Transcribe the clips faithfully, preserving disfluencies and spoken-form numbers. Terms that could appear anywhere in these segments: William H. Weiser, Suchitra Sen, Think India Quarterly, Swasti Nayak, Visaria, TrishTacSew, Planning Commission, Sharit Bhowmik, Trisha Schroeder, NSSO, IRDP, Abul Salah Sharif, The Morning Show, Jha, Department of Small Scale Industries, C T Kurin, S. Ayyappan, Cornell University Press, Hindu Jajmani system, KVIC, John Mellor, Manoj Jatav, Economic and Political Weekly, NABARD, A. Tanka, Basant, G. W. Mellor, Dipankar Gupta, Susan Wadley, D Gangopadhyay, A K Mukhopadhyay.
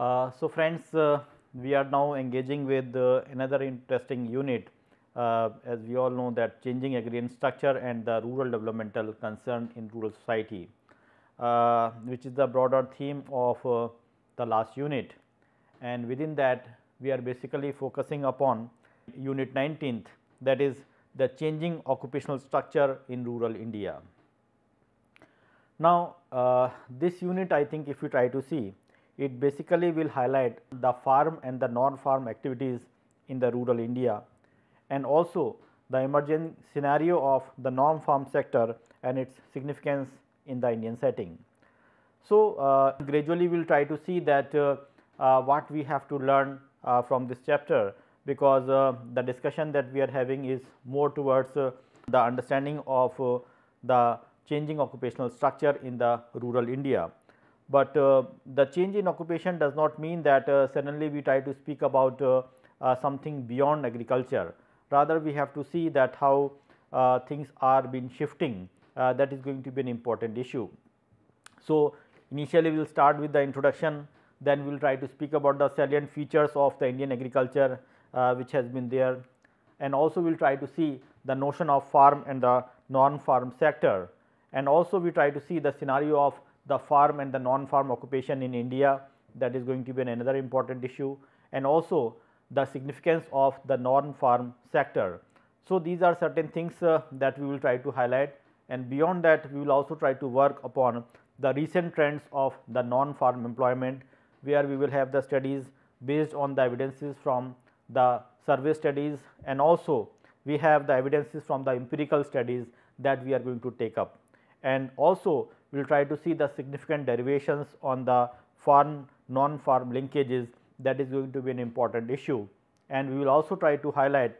Uh, so friends, uh, we are now engaging with uh, another interesting unit. Uh, as we all know that changing agrarian structure and the rural developmental concern in rural society, uh, which is the broader theme of uh, the last unit, and within that we are basically focusing upon unit nineteenth, that is the changing occupational structure in rural India. Now, uh, this unit, I think if you try to see, it basically will highlight the farm and the non-farm activities in the rural India, and also the emerging scenario of the non-farm sector and its significance in the Indian setting. So, uh, gradually we will try to see that uh, uh, what we have to learn uh, from this chapter, because uh, the discussion that we are having is more towards uh, the understanding of uh, the changing occupational structure in the rural India. But uh, the change in occupation does not mean that uh, suddenly we try to speak about uh, uh, something beyond agriculture. Rather, we have to see that how uh, things are been shifting, uh, that is going to be an important issue. So, initially we will start with the introduction, then we will try to speak about the salient features of the Indian agriculture uh, which has been there, and also we will try to see the notion of farm and the non-farm sector, and also we try to see the scenario of the farm and the non-farm occupation in India, that is going to be another important issue, and also the significance of the non-farm sector. So, these are certain things uh, that we will try to highlight, and beyond that we will also try to work upon the recent trends of the non-farm employment, where we will have the studies based on the evidences from the survey studies, and also we have the evidences from the empirical studies that we are going to take up, and also we will try to see the significant derivations on the farm non-farm linkages, that is going to be an important issue, and we will also try to highlight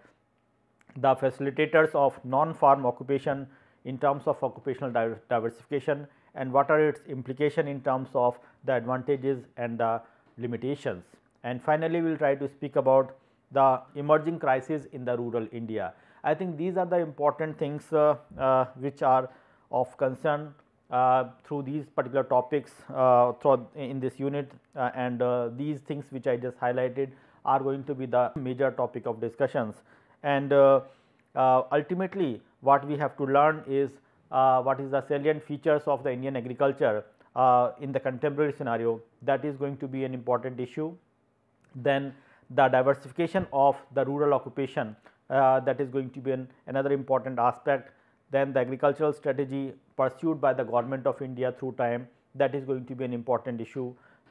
the facilitators of non-farm occupation in terms of occupational diversification, and what are its implications in terms of the advantages and the limitations. And finally, we will try to speak about the emerging crises in the rural India. I think these are the important things uh, uh, which are of concern Uh, through these particular topics uh, through in this unit, uh, and uh, these things which I just highlighted are going to be the major topic of discussions. And uh, uh, ultimately what we have to learn is uh, what is the salient features of the Indian agriculture uh, in the contemporary scenario, that is going to be an important issue. Then the diversification of the rural occupation, uh, that is going to be an, another important aspect. Then the agricultural strategy pursued by the government of India through time, that is going to be an important issue.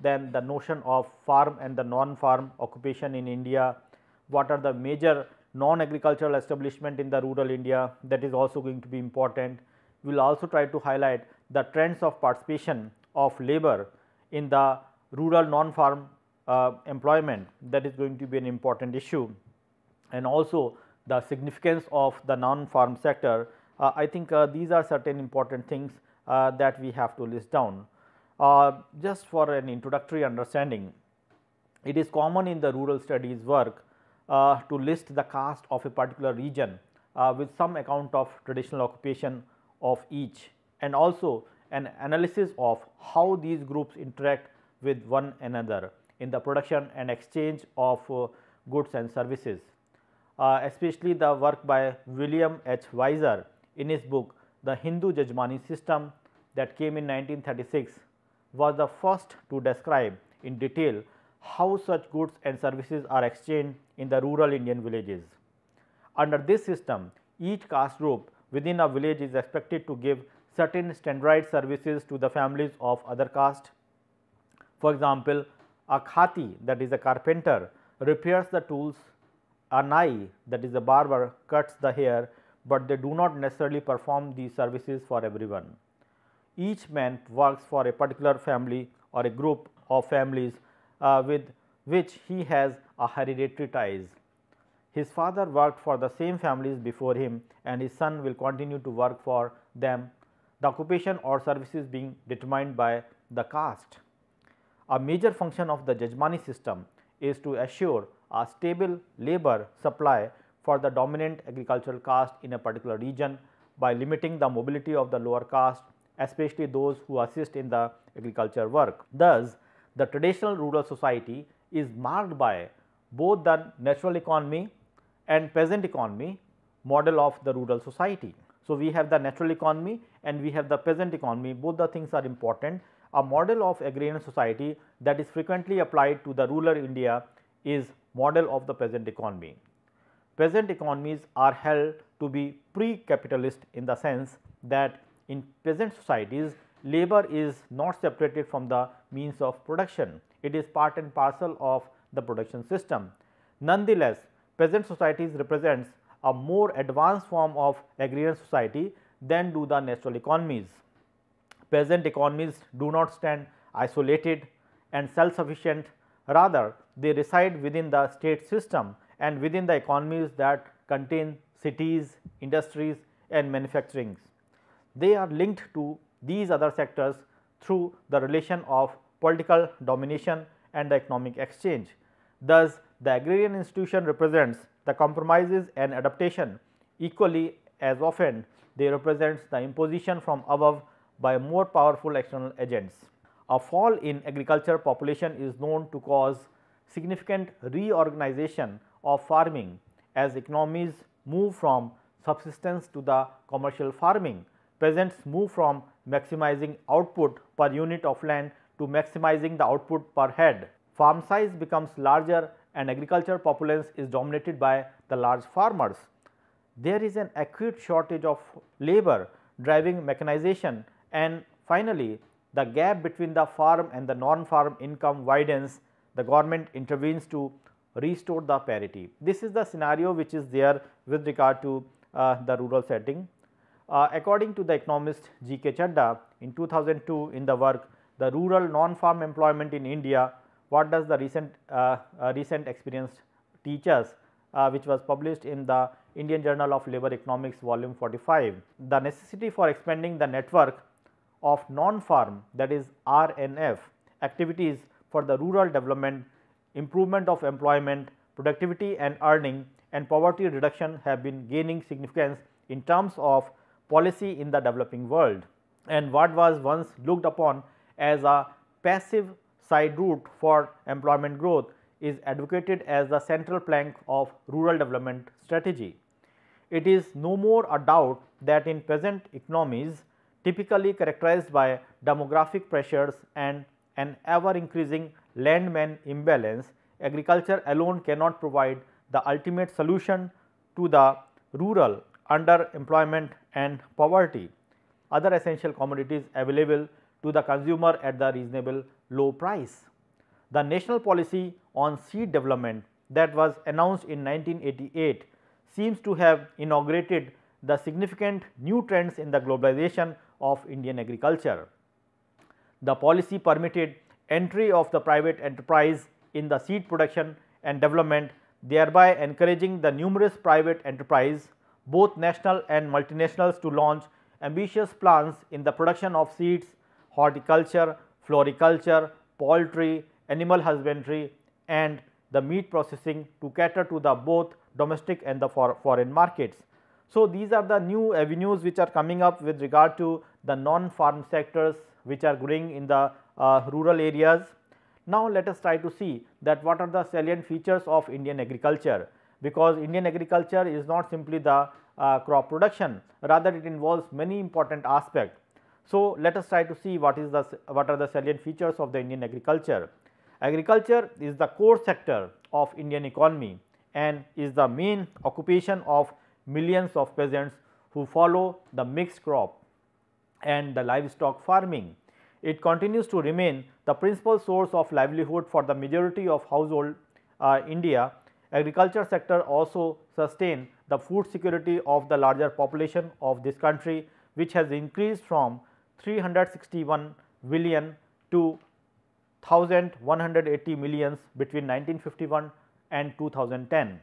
Then the notion of farm and the non-farm occupation in India, what are the major non-agricultural establishment in the rural India, that is also going to be important. We will also try to highlight the trends of participation of labour in the rural non-farm uh, employment, that is going to be an important issue, and also the significance of the non-farm sector. Uh, I think uh, these are certain important things uh, that we have to list down. Uh, just for an introductory understanding, it is common in the rural studies work uh, to list the caste of a particular region uh, with some account of traditional occupation of each, and also an analysis of how these groups interact with one another in the production and exchange of uh, goods and services. Uh, especially the work by William H. Weiser in his book The Hindu Jajmani System, that came in nineteen thirty-six, was the first to describe in detail how such goods and services are exchanged in the rural Indian villages. Under this system, each caste group within a village is expected to give certain standardized services to the families of other caste. For example, a khati, that is a carpenter, repairs the tools, a nai, that is a barber, cuts the hair, but they do not necessarily perform these services for everyone. Each man works for a particular family or a group of families uh, with which he has a hereditary ties. His father worked for the same families before him and his son will continue to work for them, the occupation or services being determined by the caste. A major function of the Jajmani system is to assure a stable labor supply for the dominant agricultural caste in a particular region by limiting the mobility of the lower caste, especially those who assist in the agriculture work. Thus, the traditional rural society is marked by both the natural economy and peasant economy model of the rural society. So, we have the natural economy and we have the peasant economy, both the things are important. A model of agrarian society that is frequently applied to the rural India is model of the peasant economy. Peasant economies are held to be pre-capitalist in the sense that in peasant societies, labor is not separated from the means of production. It is part and parcel of the production system. Nonetheless, peasant societies represents a more advanced form of agrarian society than do the natural economies. Peasant economies do not stand isolated and self-sufficient, rather they reside within the state system and within the economies that contain cities, industries and manufacturing. They are linked to these other sectors through the relation of political domination and the economic exchange. Thus, the agrarian institution represents the compromises and adaptation. Equally as often, they represents the imposition from above by more powerful external agents. A fall in agriculture population is known to cause significant reorganization of farming as economies move from subsistence to the commercial farming. Peasants move from maximizing output per unit of land to maximizing the output per head. Farm size becomes larger and agriculture populace is dominated by the large farmers. There is an acute shortage of labor driving mechanization, and finally, the gap between the farm and the non-farm income widens. The government intervenes to restore the parity. This is the scenario which is there with regard to uh, the rural setting. Uh, according to the economist G K Chadda in two thousand two in the work The Rural Non-Farm Employment in India, What Does the Recent, uh, uh, recent Experience Teach Us, uh, which was published in the Indian Journal of Labour Economics volume forty-five. The necessity for expanding the network of non-farm, that is R N F activities for the rural development, improvement of employment, productivity and earning and poverty reduction have been gaining significance in terms of policy in the developing world, and what was once looked upon as a passive side route for employment growth is advocated as the central plank of rural development strategy. It is no more a doubt that in peasant economies, typically characterized by demographic pressures and an ever increasing land-man imbalance, agriculture alone cannot provide the ultimate solution to the rural underemployment and poverty. Other essential commodities available to the consumer at the reasonable low price. The national policy on seed development that was announced in nineteen eighty-eight seems to have inaugurated the significant new trends in the globalization of Indian agriculture. The policy permitted entry of the private enterprise in the seed production and development, thereby encouraging the numerous private enterprises, both national and multinationals, to launch ambitious plans in the production of seeds, horticulture, floriculture, poultry, animal husbandry and the meat processing to cater to the both domestic and the for foreign markets. So, these are the new avenues which are coming up with regard to the non-farm sectors which are growing in the uh, rural areas. Now, let us try to see that what are the salient features of Indian agriculture, because Indian agriculture is not simply the uh, crop production, rather it involves many important aspects. So, let us try to see what is the what are the salient features of the Indian agriculture. Agriculture is the core sector of Indian economy and is the main occupation of millions of peasants who follow the mixed crop and the livestock farming. It continues to remain the principal source of livelihood for the majority of household uh, India. Agriculture sector also sustain the food security of the larger population of this country, which has increased from three hundred sixty-one million to one thousand one hundred eighty millions between nineteen fifty-one and two thousand ten.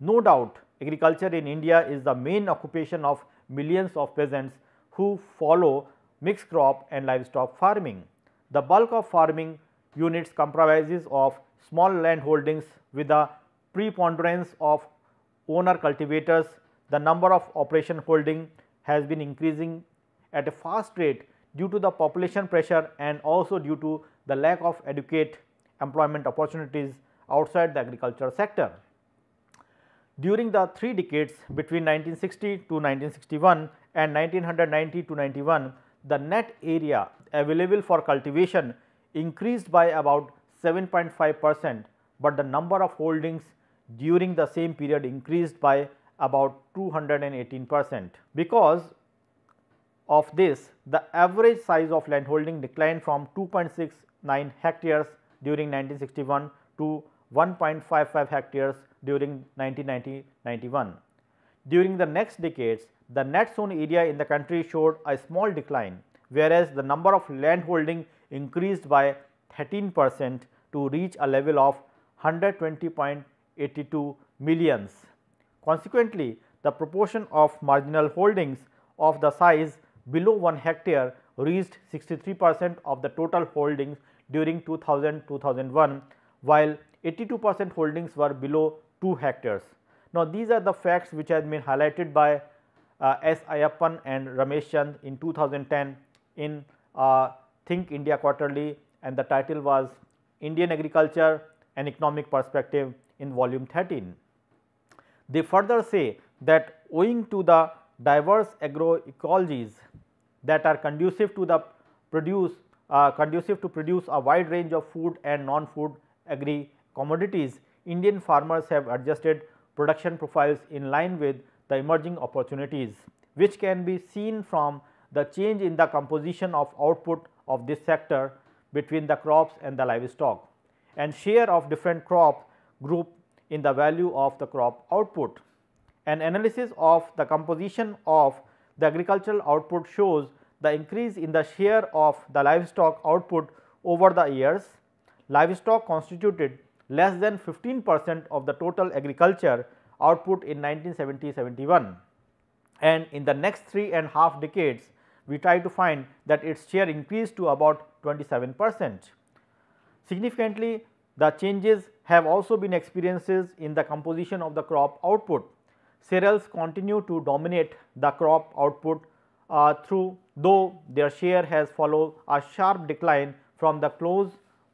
No doubt, agriculture in India is the main occupation of millions of peasants who follow mixed crop and livestock farming. The bulk of farming units comprises of small land holdings with a preponderance of owner cultivators. The number of operation holding has been increasing at a fast rate due to the population pressure and also due to the lack of adequate employment opportunities outside the agriculture sector. During the three decades between nineteen sixty to nineteen sixty-one and nineteen ninety to ninety-one, the net area available for cultivation increased by about seven point five percent, but the number of holdings during the same period increased by about two hundred eighteen percent. Because of this, the average size of landholding declined from two point six nine hectares during nineteen sixty-one to one point five five hectares during nineteen ninety to ninety-one. During the next decades, the net sown area in the country showed a small decline, whereas the number of landholding increased by thirteen percent to reach a level of one hundred twenty point eight two millions. Consequently, the proportion of marginal holdings of the size below one hectare reached sixty-three percent of the total holdings during two thousand to two thousand one, while eighty-two percent holdings were below two hectares. Now, these are the facts which have been highlighted by uh, S. Ayyappan and Ramesh Chand in two thousand ten in uh, Think India Quarterly, and the title was Indian Agriculture, an Economic Perspective in volume thirteen. They further say that owing to the diverse agroecologies that are conducive to the produce, uh, conducive to produce a wide range of food and non-food agri commodities, Indian farmers have adjusted production profiles in line with the emerging opportunities, which can be seen from the change in the composition of output of this sector between the crops and the livestock, and share of different crop group in the value of the crop output. An analysis of the composition of the agricultural output shows the increase in the share of the livestock output over the years. Livestock constituted less than fifteen percent of the total agriculture output in nineteen seventy to seventy-one, and in the next three and a half decades, we try to find that its share increased to about twenty-seven percent. Significantly, the changes have also been experiences in the composition of the crop output. Cereals continue to dominate the crop output uh, through though their share has followed a sharp decline from the close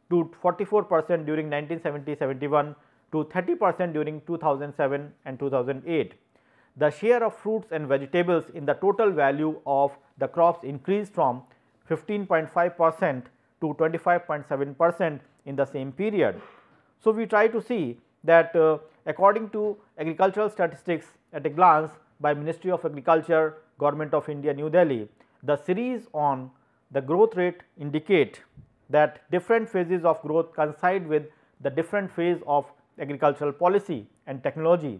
to forty-four percent during nineteen seventy to seventy-one to thirty percent during two thousand seven and two thousand eight. The share of fruits and vegetables in the total value of the crops increased from fifteen point five percent to twenty-five point seven percent in the same period. So, we try to see that uh, according to agricultural statistics at a glance by Ministry of Agriculture, Government of India, New Delhi, the series on the growth rate indicate that different phases of growth coincide with the different phase of agricultural policy and technology.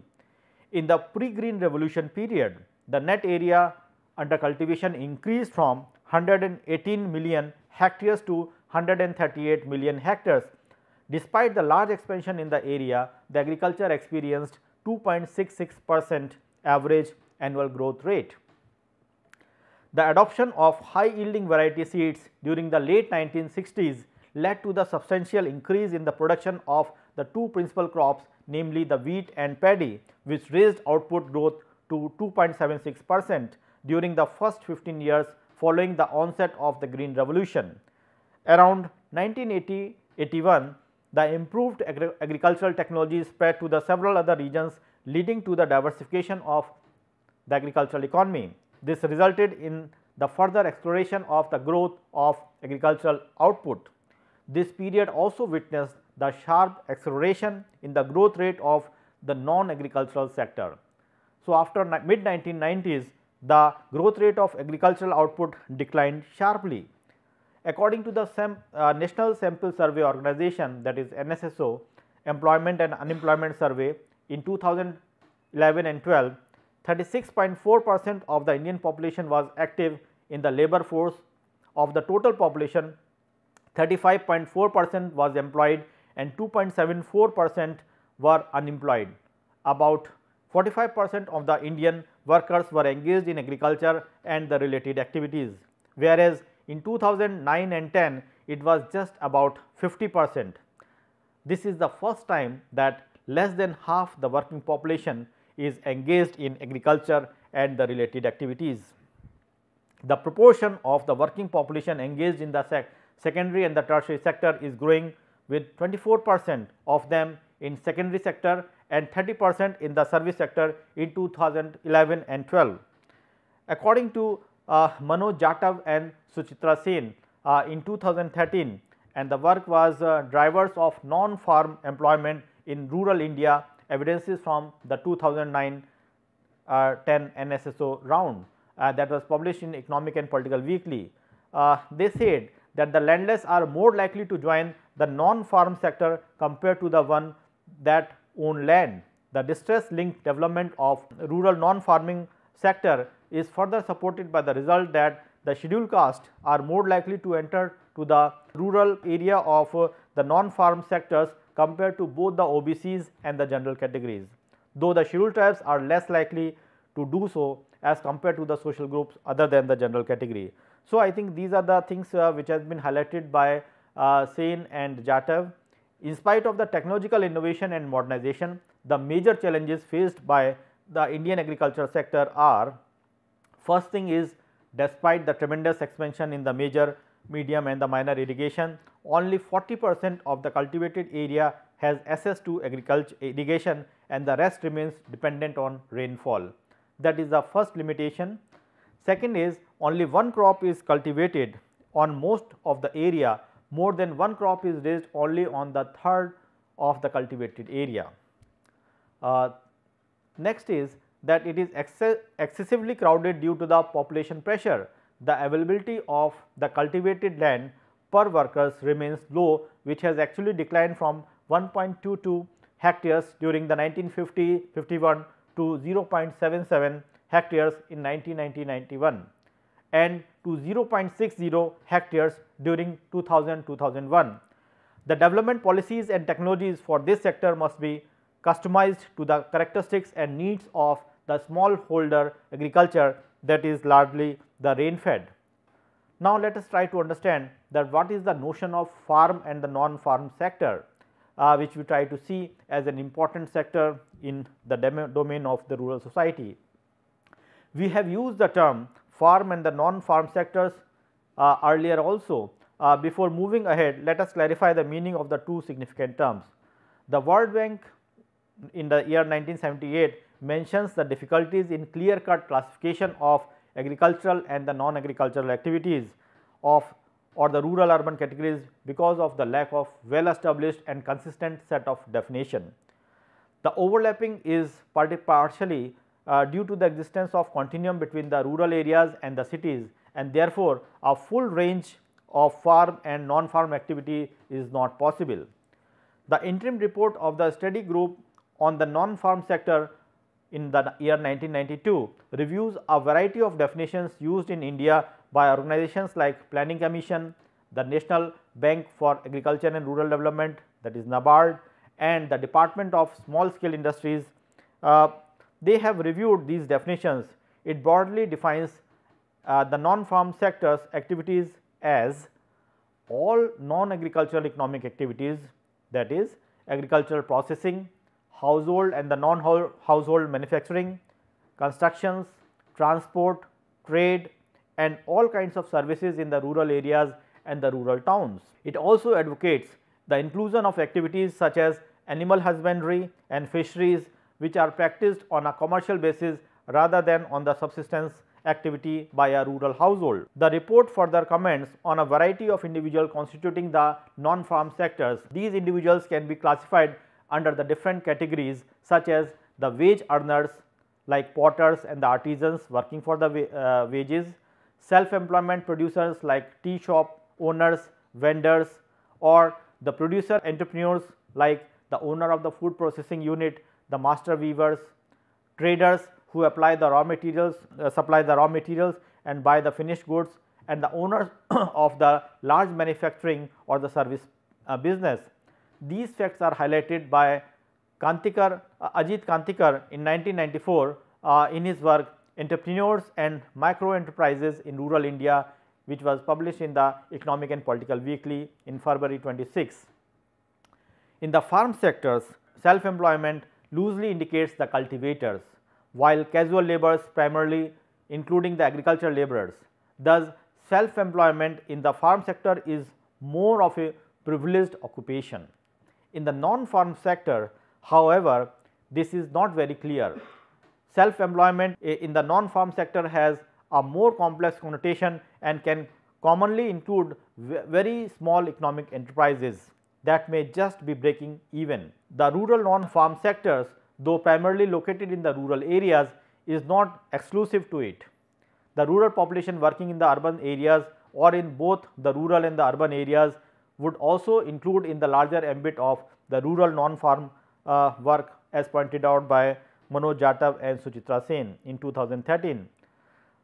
In the pre-green revolution period, the net area under cultivation increased from one hundred eighteen million hectares to one hundred thirty-eight million hectares. Despite the large expansion in the area, the agriculture experienced two point six six percent average annual growth rate. The adoption of high yielding variety seeds during the late nineteen sixties led to the substantial increase in the production of the two principal crops, namely the wheat and paddy, which raised output growth to two point seven six percent during the first fifteen years following the onset of the Green Revolution. Around nineteen eighty to eighty-one, the improved agri agricultural technology spread to the several other regions, leading to the diversification of the agricultural economy. This resulted in the further exploration of the growth of agricultural output. This period also witnessed the sharp acceleration in the growth rate of the non-agricultural sector. So, after mid nineteen nineties, the growth rate of agricultural output declined sharply. According to the Sem uh, National Sample Survey Organization, that is N S S O, Employment and Unemployment Survey, in two thousand eleven and twelve, thirty-six point four percent of the Indian population was active in the labor force. Of the total population, thirty-five point four percent was employed and two point seven four percent were unemployed. About forty-five percent of the Indian workers were engaged in agriculture and the related activities, whereas in two thousand nine and ten it was just about fifty percent. This is the first time that less than half the working population is engaged in agriculture and the related activities. The proportion of the working population engaged in the sec secondary and the tertiary sector is growing, with twenty-four percent of them in secondary sector and thirty percent in the service sector in two thousand eleven and twelve. According to uh, Manoj Jatav and Suchitra Sen, uh, in two thousand thirteen, and the work was uh, drivers of non-farm employment in rural India, evidences from the two thousand nine ten uh, N S S O round uh, that was published in Economic and Political Weekly. Uh, they said that the landless are more likely to join the non-farm sector compared to the one that own land. The distress linked development of rural non-farming sector is further supported by the result that the scheduled caste are more likely to enter to the rural area of uh, the non-farm sectors compared to both the O B Cs and the general categories, though the scheduled tribes are less likely to do so as compared to the social groups other than the general category. So, I think these are the things uh, which has been highlighted by uh, Sen and Jatav. In spite of the technological innovation and modernization, the major challenges faced by the Indian agriculture sector are, first thing is, despite the tremendous expansion in the major, medium and the minor irrigation, only forty percent of the cultivated area has access to agriculture irrigation and the rest remains dependent on rainfall. That is the first limitation. Second is, only one crop is cultivated on most of the area. More than one crop is raised only on the third of the cultivated area. Uh, next is that it is exce excessively crowded due to the population pressure. The availability of the cultivated land per workers remains low, which has actually declined from one point two two hectares during the nineteen fifty fifty-one to zero point seven seven hectares in nineteen ninety ninety-one and to zero point six zero hectares during two thousand to two thousand one. The development policies and technologies for this sector must be customized to the characteristics and needs of the smallholder agriculture that is largely the rain fed. Now, let us try to understand that what is the notion of farm and the non-farm sector, uh, which we try to see as an important sector in the domain of the rural society. We have used the term farm and the non-farm sectors uh, earlier also. Uh, before moving ahead, let us clarify the meaning of the two significant terms. The World Bank in the year nineteen seventy-eight mentions the difficulties in clear-cut classification of agricultural and the non-agricultural activities of or the rural urban categories because of the lack of well-established and consistent set of definition. The overlapping is partially uh, due to the existence of continuum between the rural areas and the cities, and therefore, a full range of farm and non-farm activity is not possible. The interim report of the study group on the non-farm sector in the year nineteen ninety-two reviews a variety of definitions used in India by organizations like Planning Commission, the National Bank for Agriculture and Rural Development, that is NABARD, and the Department of Small Scale Industries. Uh, they have reviewed these definitions. It broadly defines uh, the non-farm sectors activities as all non-agricultural economic activities, that is agricultural processing, household and the non-household manufacturing, constructions, transport, trade and all kinds of services in the rural areas and the rural towns. It also advocates the inclusion of activities such as animal husbandry and fisheries, which are practiced on a commercial basis rather than on the subsistence activity by a rural household. The report further comments on a variety of individuals constituting the non-farm sectors. These individuals can be classified under the different categories such as the wage earners like potters and the artisans working for the uh, wages, self-employment producers like tea shop owners, vendors, or the producer entrepreneurs like the owner of the food processing unit, the master weavers, traders who apply the raw materials, uh, supply the raw materials and buy the finished goods, and the owners of the large manufacturing or the service uh, business. These facts are highlighted by Kantikar, uh, Ajit Kantikar in nineteen ninety-four uh, in his work Entrepreneurs and Micro Enterprises in Rural India, which was published in the Economic and Political Weekly in February twenty-six. In the farm sectors, self-employment loosely indicates the cultivators, while casual laborers primarily including the agricultural laborers. Thus, self-employment in the farm sector is more of a privileged occupation. In the non-farm sector, however, this is not very clear. Self-employment in the non-farm sector has a more complex connotation and can commonly include very small economic enterprises that may just be breaking even. The rural non-farm sectors, though primarily located in the rural areas, is not exclusive to it. The rural population working in the urban areas or in both the rural and the urban areas would also include in the larger ambit of the rural non-farm uh, work as pointed out by Manoj Jatav and Suchitra Sen in two thousand thirteen.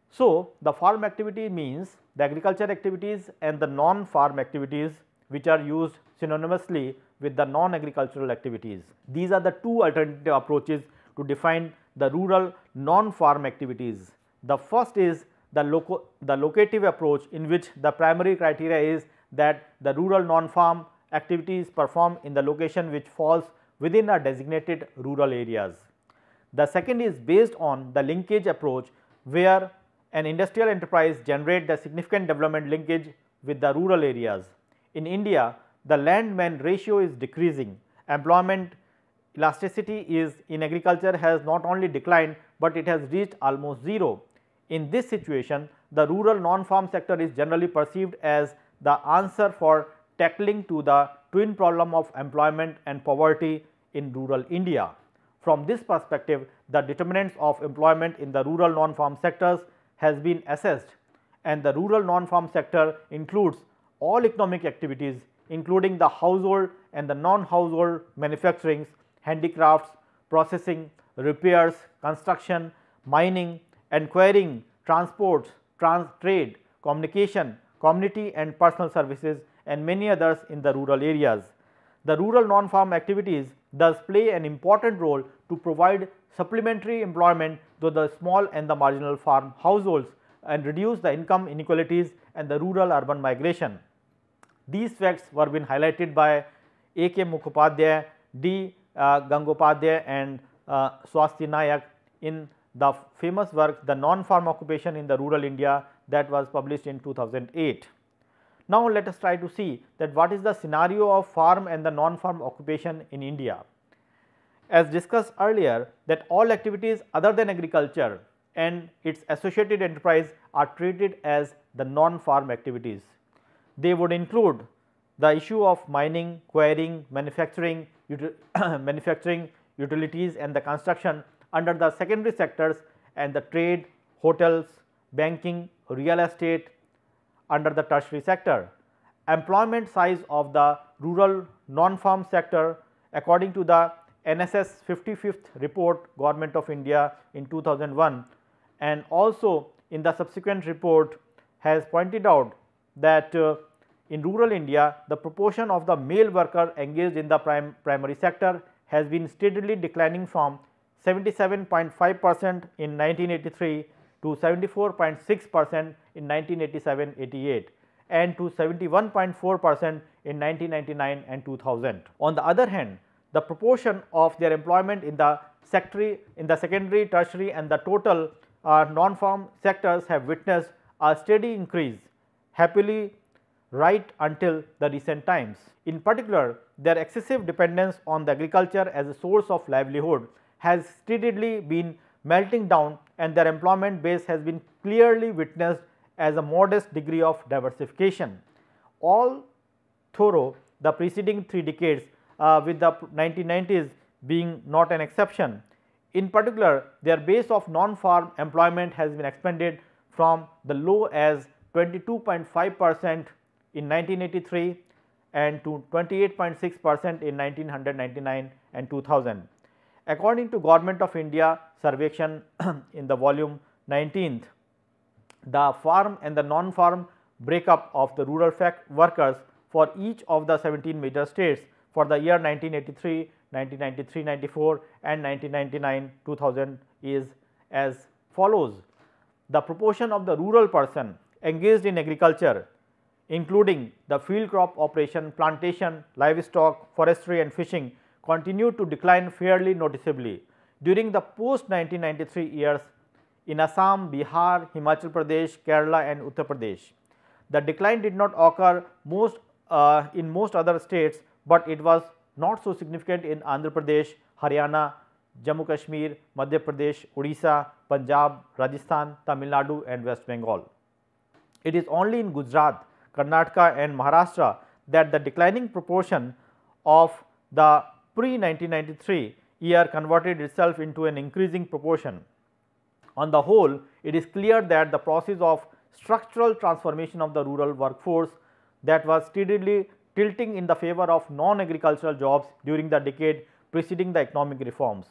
So, the farm activity means the agriculture activities and the non-farm activities which are used synonymously with the non-agricultural activities. These are the two alternative approaches to define the rural non-farm activities. The first is the, loco the locative approach, in which the primary criteria is that the rural non-farm activities performed in the location which falls within our designated rural areas. The second is based on the linkage approach, where an industrial enterprise generates the significant development linkage with the rural areas. In India, the land-man ratio is decreasing. Employment elasticity is in agriculture has not only declined, but it has reached almost zero. In this situation, the rural non-farm sector is generally perceived as the answer for tackling to the twin problem of employment and poverty in rural India. From this perspective, the determinants of employment in the rural non-farm sectors has been assessed, and the rural non-farm sector includes all economic activities including the household and the non-household manufacturings, handicrafts, processing, repairs, construction, mining, and quarrying, transports, trans trade, communication, community and personal services, and many others in the rural areas. The rural non-farm activities thus play an important role to provide supplementary employment to the small and the marginal farm households and reduce the income inequalities and the rural-urban migration. These facts were been highlighted by A K Mukhopadhyay, D uh, Gangopadhyay, and uh, Swasti Nayak in the famous work The Non-Farm Occupation in the Rural India, that was published in two thousand eight. Now, let us try to see that what is the scenario of farm and the non-farm occupation in India. As discussed earlier, that all activities other than agriculture and its associated enterprise are treated as the non-farm activities. They would include the issue of mining, quarrying, manufacturing, util manufacturing, utilities, and the construction under the secondary sectors, and the trade, hotels, banking, real estate under the tertiary sector. Employment size of the rural non-farm sector, according to the N S S fifty-fifth report, Government of India in two thousand one, and also in the subsequent report has pointed out that uh, in rural India, the proportion of the male worker engaged in the prim primary sector has been steadily declining from seventy-seven point five percent in nineteen eighty-three to seventy-four point six percent in nineteen eighty-seven eighty-eight and to seventy-one point four percent in nineteen ninety-nine and two thousand. On the other hand, the proportion of their employment in the sector, in the secondary, tertiary, and the total uh, non-farm sectors have witnessed a steady increase, happily right until the recent times. In particular, their excessive dependence on the agriculture as a source of livelihood has steadily been melting down, and their employment base has been clearly witnessed as a modest degree of diversification. All through the preceding three decades, uh, with the nineteen nineties being not an exception. In particular, their base of non-farm employment has been expanded from the low as twenty-two point five percent in nineteen eighty-three and to twenty-eight point six percent in nineteen ninety-nine and two thousand. According to Government of India Survection in the volume nineteenth, the farm and the non-farm breakup of the rural workers for each of the seventeen major states for the year nineteen eighty-three, nineteen ninety-three ninety-four and nineteen ninety-nine two thousand is as follows. The proportion of the rural person engaged in agriculture, including the field crop operation, plantation, livestock, forestry and fishing, continued to decline fairly noticeably during the post nineteen ninety-three years in Assam, Bihar, Himachal Pradesh, Kerala and Uttar Pradesh. The decline did not occur most uh, in most other states, but it was not so significant in Andhra Pradesh, Haryana, Jammu Kashmir, Madhya Pradesh, Odisha, Punjab, Rajasthan, Tamil Nadu and West Bengal. It is only in Gujarat, Karnataka and Maharashtra that the declining proportion of the pre-nineteen ninety-three year converted itself into an increasing proportion. On the whole, it is clear that the process of structural transformation of the rural workforce that was steadily tilting in the favor of non-agricultural jobs during the decade preceding the economic reforms,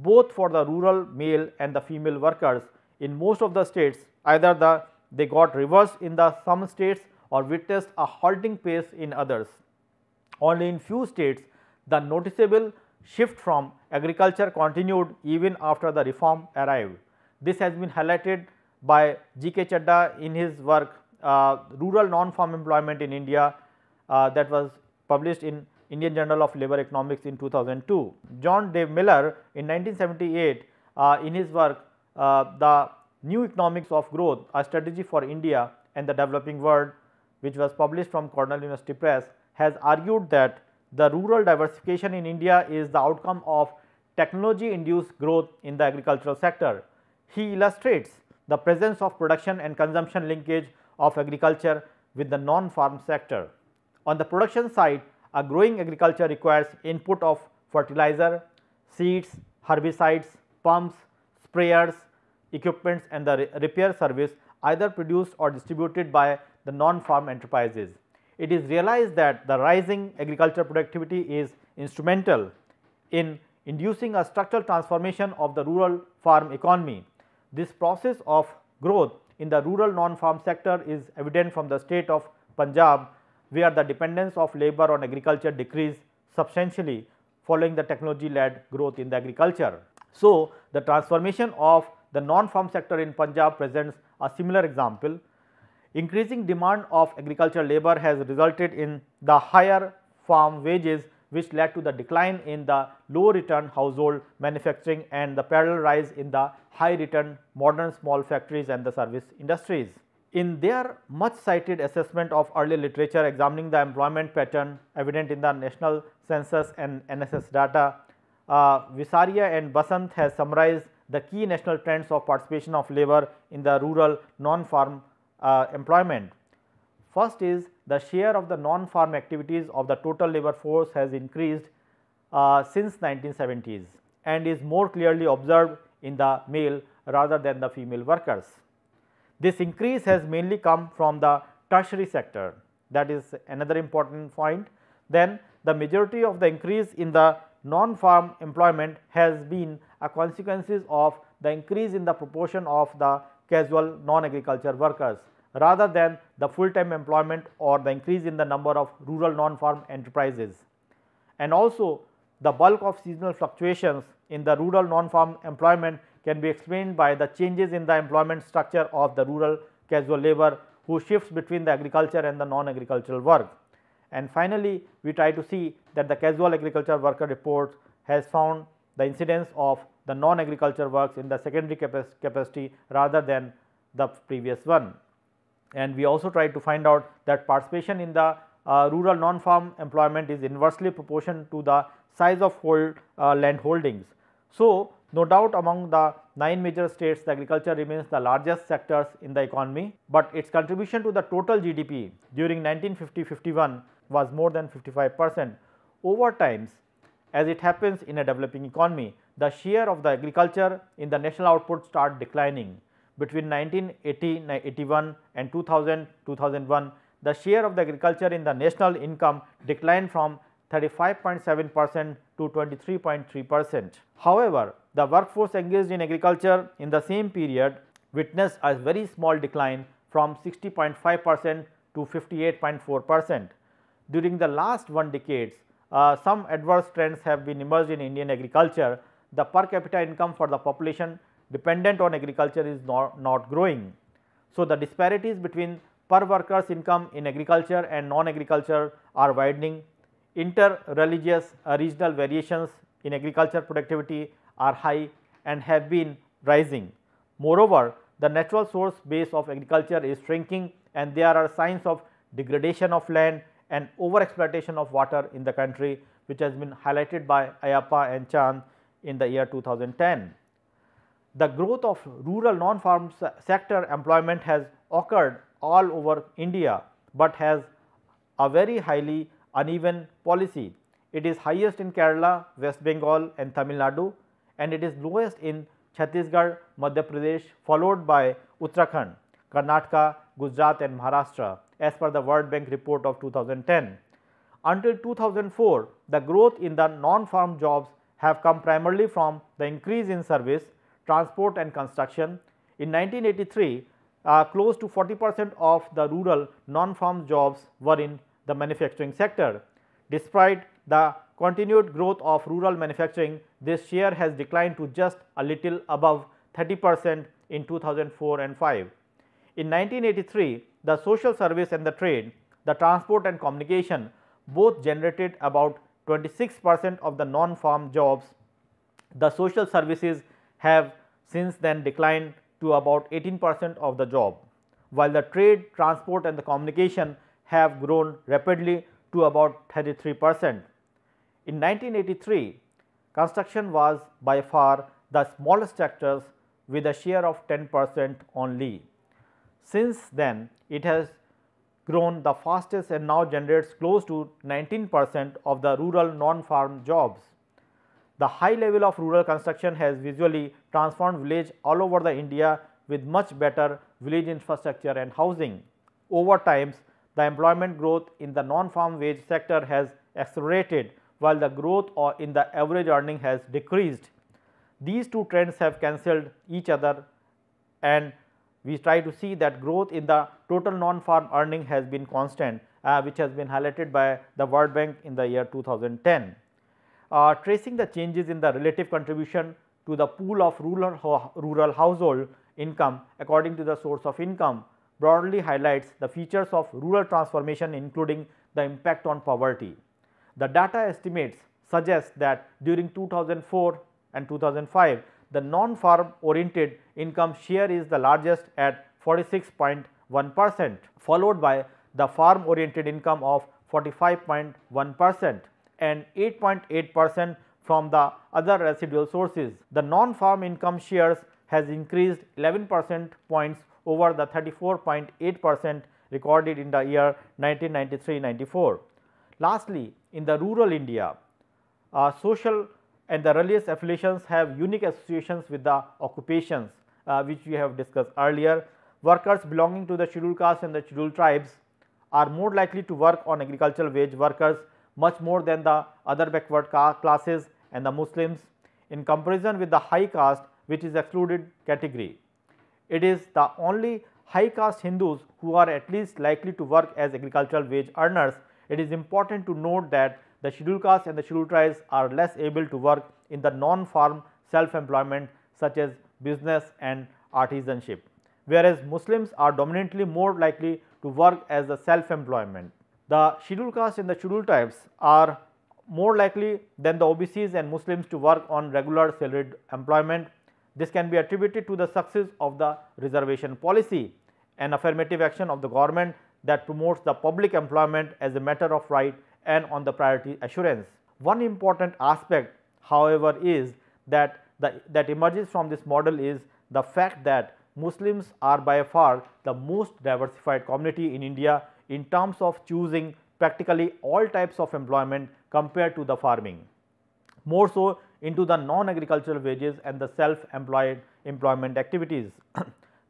both for the rural male and the female workers in most of the states, either the they got reversed in the some states or witnessed a halting pace in others. Only in few states the noticeable shift from agriculture continued even after the reform arrived. This has been highlighted by G K Chadda in his work uh, Rural Non-Farm Employment in India, uh, that was published in Indian Journal of Labour Economics in two thousand two. John Dave Miller in nineteen seventy-eight uh, in his work uh, The New Economics of Growth, A Strategy for India and the Developing World, which was published from Cornell University Press, has argued that the rural diversification in India is the outcome of technology induced growth in the agricultural sector. He illustrates the presence of production and consumption linkage of agriculture with the non-farm sector. On the production side, a growing agriculture requires input of fertilizer, seeds, herbicides, pumps, sprayers, equipments and the repair service, either produced or distributed by the non-farm enterprises. It is realized that the rising agricultural productivity is instrumental in inducing a structural transformation of the rural farm economy. This process of growth in the rural non-farm sector is evident from the state of Punjab, where the dependence of labor on agriculture decreased substantially following the technology-led growth in the agriculture. So, the transformation of the non-farm sector in Punjab presents a similar example. Increasing demand of agricultural labor has resulted in the higher farm wages, which led to the decline in the low return household manufacturing and the parallel rise in the high return modern small factories and the service industries. In their much cited assessment of early literature examining the employment pattern evident in the national census and N S S data, uh, Visaria and Basant has summarized the key national trends of participation of labor in the rural non-farm uh, employment. First is the share of the non-farm activities of the total labor force has increased uh, since nineteen seventies and is more clearly observed in the male rather than the female workers. This increase has mainly come from the tertiary sector, that is another important point. Then the majority of the increase in the non-farm employment has been a consequence of the increase in the proportion of the casual non-agriculture workers rather than the full time employment or the increase in the number of rural non-farm enterprises. And also the bulk of seasonal fluctuations in the rural non-farm employment can be explained by the changes in the employment structure of the rural casual labor who shifts between the agriculture and the non-agricultural work. And finally, we try to see that the casual agriculture worker report has found the incidence of the non-agriculture works in the secondary capacity rather than the previous one. And we also tried to find out that participation in the uh, rural non-farm employment is inversely proportional to the size of hold, uh, land holdings. So, no doubt among the nine major states, the agriculture remains the largest sectors in the economy, but its contribution to the total G D P during nineteen fifty to fifty-one was more than fifty-five percent. Over times, as it happens in a developing economy, the share of the agriculture in the national output start declining. Between nineteen eighty to eighty-one and two thousand to two thousand one, the share of the agriculture in the national income declined from thirty-five point seven percent to twenty-three point three percent. However, the workforce engaged in agriculture in the same period witnessed a very small decline from sixty point five percent to fifty-eight point four percent. During the last one decades, uh, some adverse trends have been emerged in Indian agriculture. The per capita income for the population dependent on agriculture is not, not growing. So, the disparities between per worker's income in agriculture and non-agriculture are widening. Inter-religious uh, regional variations in agriculture productivity are high and have been rising. Moreover, the natural source base of agriculture is shrinking and there are signs of degradation of land and overexploitation of water in the country, which has been highlighted by Ayyappan and Chand in the year two thousand ten. The growth of rural non-farm sector employment has occurred all over India, but has a very highly uneven policy. It is highest in Kerala, West Bengal and Tamil Nadu, and it is lowest in Chhattisgarh, Madhya Pradesh, followed by Uttarakhand, Karnataka, Gujarat and Maharashtra, as per the World Bank report of two thousand ten. Until two thousand four, the growth in the non-farm jobs have come primarily from the increase in service, transport and construction. In nineteen eighty-three, uh, close to forty percent of the rural non-farm jobs were in the manufacturing sector. Despite the continued growth of rural manufacturing, this share has declined to just a little above thirty percent in two thousand four and five. In nineteen eighty-three, the social service and the trade, the transport and communication both generated about twenty-six percent of the non-farm jobs. The social services have since then declined to about eighteen percent of the job, while the trade, transport and the communication have grown rapidly to about thirty-three percent. In nineteen eighty-three, construction was by far the smallest sectors with a share of ten percent only. Since then, it has grown the fastest and now generates close to nineteen percent of the rural non-farm jobs. The high level of rural construction has visually transformed villages all over the India with much better village infrastructure and housing. Over time, the employment growth in the non-farm wage sector has accelerated, while the growth in the average earning has decreased. These two trends have cancelled each other, and we try to see that growth in the total non-farm earning has been constant, uh, which has been highlighted by the World Bank in the year two thousand ten. Uh, tracing the changes in the relative contribution to the pool of rural, rural household income according to the source of income broadly highlights the features of rural transformation, including the impact on poverty. The data estimates suggest that during two thousand four and two thousand five, the non-farm oriented income share is the largest at forty-six point one percent, followed by the farm oriented income of forty-five point one percent and eight point eight percent from the other residual sources. The non-farm income shares has increased eleven percent points over the thirty-four point eight percent recorded in the year nineteen ninety-three ninety-four. Lastly, in the rural India, uh, social and the religious affiliations have unique associations with the occupations, uh, which we have discussed earlier. Workers belonging to the scheduled caste and the scheduled tribes are more likely to work on agricultural wage workers much more than the other backward classes and the Muslims, in comparison with the high caste, which is excluded category. It is the only high caste Hindus who are at least likely to work as agricultural wage earners. It is important to note that the scheduled caste and the scheduled tribes are less able to work in the non-farm self-employment such as business and artisanship, whereas Muslims are dominantly more likely to work as the self-employment. The scheduled caste and the scheduled tribes are more likely than the O B Cs and Muslims to work on regular salaried employment. This can be attributed to the success of the reservation policy, an affirmative action of the government that promotes the public employment as a matter of right and on the priority assurance. One important aspect, however, is that the, that emerges from this model is the fact that Muslims are by far the most diversified community in India in terms of choosing practically all types of employment compared to the farming, more so into the non-agricultural wages and the self-employed employment activities.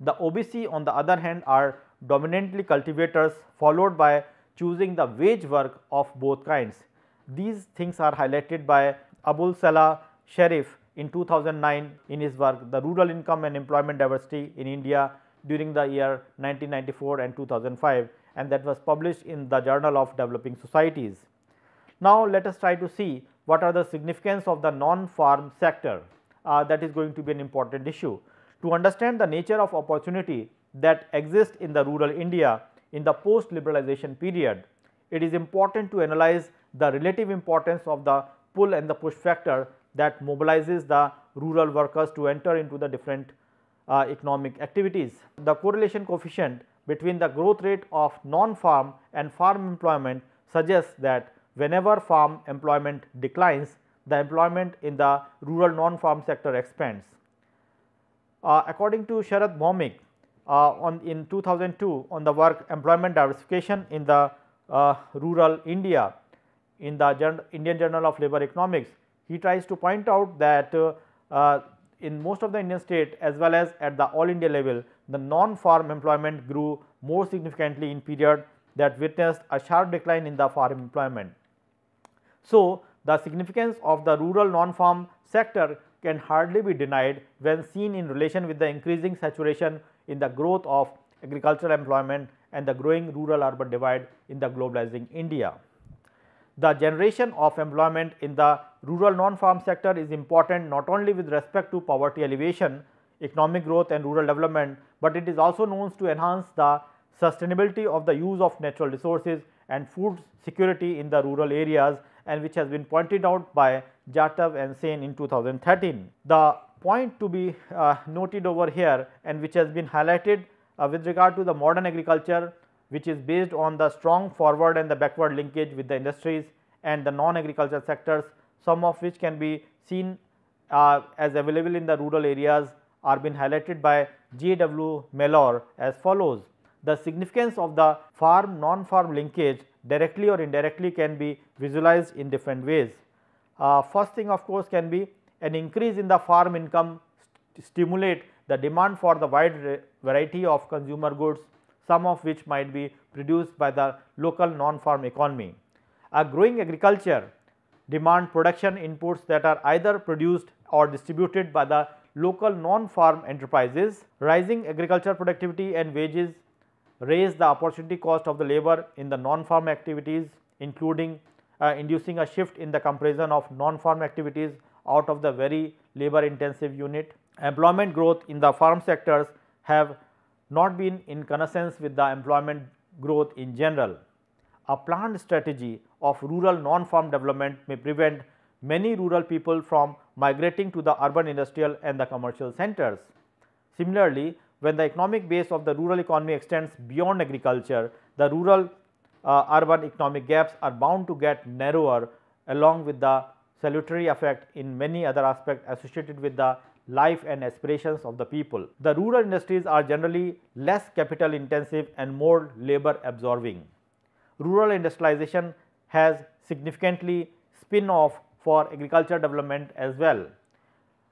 The O B C on the other hand are dominantly cultivators, followed by choosing the wage work of both kinds. These things are highlighted by Abul Salah Sharif in two thousand nine in his work The Rural Income and Employment Diversity in India during the year nineteen ninety-four and two thousand five, and that was published in the Journal of Developing Societies. Now, let us try to see what are the significance of the non-farm sector. Uh, that is going to be an important issue. To understand the nature of opportunity that exists in the rural India in the post-liberalization period, it is important to analyze the relative importance of the pull and the push factor that mobilizes the rural workers to enter into the different uh, economic activities. The correlation coefficient between the growth rate of non-farm and farm employment suggests that whenever farm employment declines, the employment in the rural non-farm sector expands. Uh, according to Sharit Bhowmik, uh, on in two thousand two on the work Employment Diversification in the uh, Rural India in the Journal, Indian Journal of Labour Economics, he tries to point out that uh, uh, in most of the Indian state as well as at the all India level, the non-farm employment grew more significantly in period that witnessed a sharp decline in the farm employment. So, the significance of the rural non-farm sector can hardly be denied when seen in relation with the increasing saturation in the growth of agricultural employment and the growing rural urban divide in the globalizing India. The generation of employment in the rural non-farm sector is important not only with respect to poverty alleviation, economic growth and rural development, but it is also known to enhance the sustainability of the use of natural resources and food security in the rural areas, and which has been pointed out by Jatav and Sen in two thousand thirteen. The point to be uh, noted over here and which has been highlighted uh, with regard to the modern agriculture, which is based on the strong forward and the backward linkage with the industries and the non-agriculture sectors, some of which can be seen uh, as available in the rural areas, are been highlighted by G W Mellor as follows. The significance of the farm non-farm linkage directly or indirectly can be visualized in different ways. Uh, first thing of course can be an increase in the farm income st stimulate the demand for the wide variety of consumer goods, some of which might be produced by the local non-farm economy. A growing agriculture demand production inputs that are either produced or distributed by the local non-farm enterprises. Rising agriculture productivity and wages raise the opportunity cost of the labor in the non-farm activities, including uh, inducing a shift in the comparison of non-farm activities out of the very labor intensive unit. Employment growth in the farm sectors have not been in consensus with the employment growth in general. A planned strategy of rural non-farm development may prevent many rural people from migrating to the urban industrial and the commercial centers. Similarly, when the economic base of the rural economy extends beyond agriculture, the rural uh, urban economic gaps are bound to get narrower, along with the salutary effect in many other aspects associated with the life and aspirations of the people. The rural industries are generally less capital intensive and more labor absorbing. Rural industrialization has significantly spin off for agriculture development as well.